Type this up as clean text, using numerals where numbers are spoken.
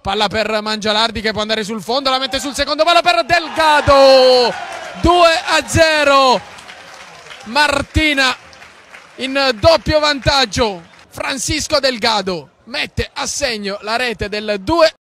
Palla per Mangialardi che può andare sul fondo, la mette sul secondo palo per Delgado, 2-0, Martina in doppio vantaggio. Francisco Delgado mette a segno la rete del 2-0.